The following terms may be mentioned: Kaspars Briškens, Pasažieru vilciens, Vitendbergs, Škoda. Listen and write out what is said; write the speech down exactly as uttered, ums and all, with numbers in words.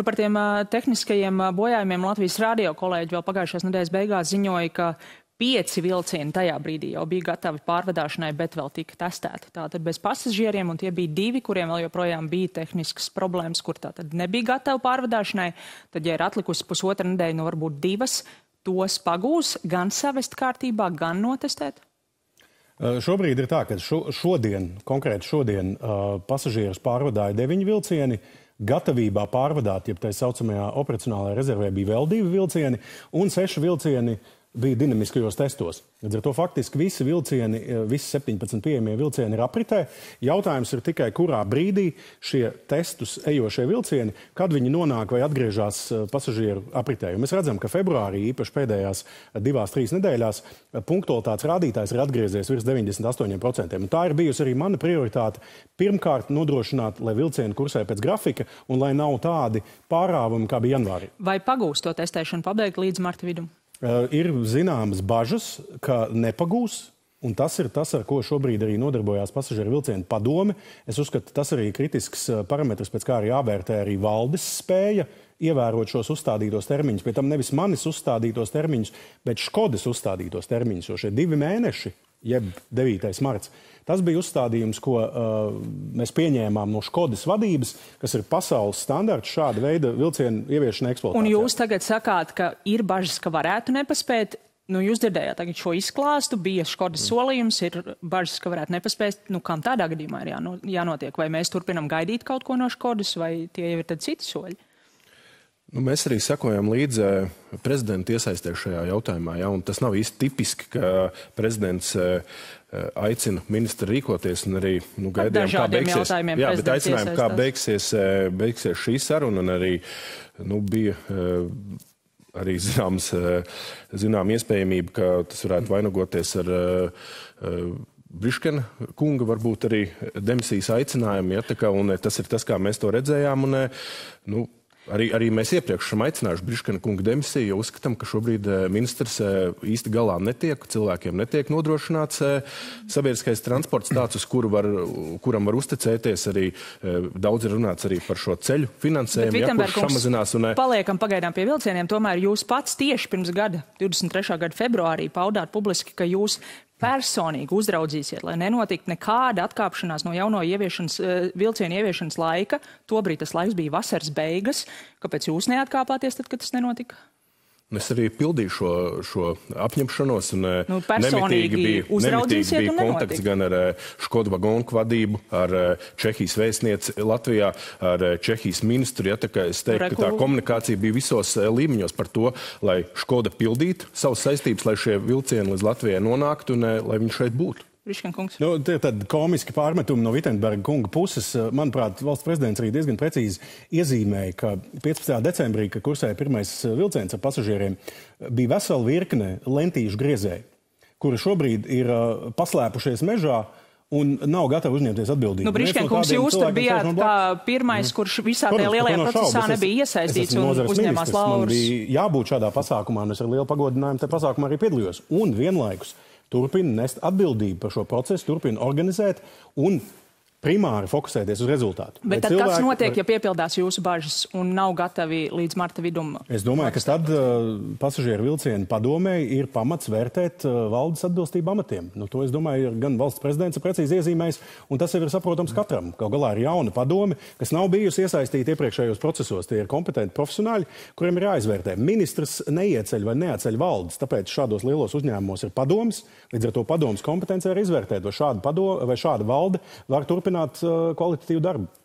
Nu, par tiem uh, tehniskajiem uh, bojājumiem Latvijas radio kolēģi vēl pagājušās nedēļas beigās ziņoja, ka pieci vilcieni tajā brīdī jau bija gatavi pārvadāšanai, bet vēl tika testēti. Tātad bez pasažieriem, un tie bija divi, kuriem vēl joprojām bija tehniskas problēmas, kur tātad nebija gatavi pārvadāšanai. Tad, ja ir atlikusi pusotra nedēļa, nu varbūt divas, tos pagūs gan savest kārtībā, gan notestēt? Šobrīd ir tā, ka šo, šodien, konkrēti šodien, pasažierus pārvadāja deviņi vilcieni, gatavībā pārvadāt, jeb tā saucamajā operacionālajā rezervē bija vēl divi vilcieni, un seši vilcieni bija dinamiskajos testos. Līdz ar to faktiski visi vilcieni, visi septiņpadsmit pieejamie vilcieni ir apritē. Jautājums ir tikai, kurā brīdī šie testus ejošie vilcieni, kad viņi nonāk vai atgriežas pasažieru apritē. Un mēs redzam, ka februārī, īpaši pēdējās divās, trīs nedēļās, punktualitātes rādītājs ir atgriezies virs deviņdesmit astoņiem procentiem. Un tā ir bijusi arī mana prioritāte pirmkārt nodrošināt, lai vilcieni kursē pēc grafika un lai nav tādi pārāvumi, kā bija janvārī. Vai pagūs to testēšanu pabeigt līdz marta vidum? Ir zināmas bažas, ka nepagūs, un tas ir tas, ar ko šobrīd arī nodarbojās pasažieru vilcienu padome. Es uzskatu, tas arī kritisks parametrs, pēc kā arī jāvērtē arī valdes spēja ievērot šos uzstādītos termiņus. Pie tam nevis manis uzstādītos termiņus, bet Škodas uzstādītos termiņus, jo šie divi mēneši, jeb devītais marts, tas bija uzstādījums, ko uh, mēs pieņēmām no Škodas vadības, kas ir pasaules standarts šāda veida vilcienu ieviešanai eksploatācijā. Un jūs tagad sakāt, ka ir bažas, ka varētu nepaspēt. Nu, jūs dzirdējāt tagad šo izklāstu, bija Škodas solījums, ir bažas, ka varētu nepaspēt. Nu, kam tādā gadījumā ir jāno, jānotiek? Vai mēs turpinam gaidīt kaut ko no Škodas, vai tie jau ir tad citi soļi? Nu, mēs arī sekojam līdz prezidenta iesaistē šajā jautājumā, ja, un tas nav īsti tipiski, ka prezidents aicina ministru rīkoties un arī nu, gaidījām, kā beigsies, jā, bet aicinājām, kā beigsies, beigsies šī saruna, un arī nu, bija arī zināms, zinām iespējamība, ka tas varētu vainagoties ar Briškena kunga varbūt arī demisijas aicinājumu, ja, tā kā, un tas ir tas, kā mēs to redzējām, un nu, Arī, arī mēs iepriekš esam aicinājuši Briškena kunga demisiju, jo uzskatām, ka šobrīd ministrs īsti galā netiek, cilvēkiem netiek nodrošināts sabiedriskais transports tāds, uz kuru var, kuram var uzticēties. Arī daudz ir runāts arī par šo ceļu finansējumu, bet, ja, kurš samazinās. Un paliekam pagaidām pie vilcieniem, tomēr jūs pats tieši pirms gada, divdesmit trešā gada februārī, paudāt publiski, ka jūs personīgi uzraudzīsiet, lai nenotiktu nekāda atkāpšanās no jauno ieviešanas, vilcienu ieviešanas laika. Tobrīd tas laiks bija vasaras beigas. Kāpēc jūs neatkāpāties tad, kad tas nenotika? Es arī pildīju šo, šo apņemšanos, un nu, nemitīgi bija, nemitīgi bija kontakts gan ar Škoda vagonu vadību, ar Čehijas vēstnieci Latvijā, ar Čehijas ministru. Ja, tā kā es teiktu, ka tā komunikācija bija visos līmeņos par to, lai Škoda pildītu savas saistības, lai šie vilcieni līdz Latvijai nonāktu un lai viņi šeit būtu. Nu, tie ir tādi komiski pārmetumi no Vitendberga kunga puses. Manuprāt, valsts prezidents arī diezgan precīzi iezīmēja, ka piecpadsmitajā decembrī, kad kursēja pirmais vilciens ar pasažieriem, bija vesela virkne lentīšu griezēji, kuri šobrīd ir uh, paslēpušies mežā un nav gatavi uzņemties atbildību. Nu, Briškens, kungs, jūs tur bijāt pirmais, mm. kurš visā tajā lielajā procesā nebija iesaistīts un uzņēmās laurus. Man bija jābūt šādā pasākumā, un es ar lielu pagodinājumu te pasākumā arī piedalījos. Un vienlaikus turpina nest atbildību par šo procesu, turpina organizēt un primāri fokusēties uz rezultātu. Bet tad cilvēki... kas notiek, ja piepildās jūsu bažas un nav gatavi līdz marta vidum? Es domāju, ka tad uh, pasažieru vilcienu padomēji ir pamats vērtēt uh, valdes atbilstību amatiem. Nu, to, es domāju, ir gan valsts prezidents precīzi iezīmējis, un tas ir saprotams katram. Kaut galā ir jauna padome, kas nav bijusi iesaistīta iepriekšējos procesos. Tie ir kompetenti profesionāļi, kuriem ir jāizvērtē. Ministrs neieceļ vai neaceļ valdes, tāpēc šādos lielos uzņēmumos ir padomes, līdz ar to padomes kompetenci var izvērtēt, vai šāda, padome, vai šāda valde var turpināt kvalitatīvu darbu.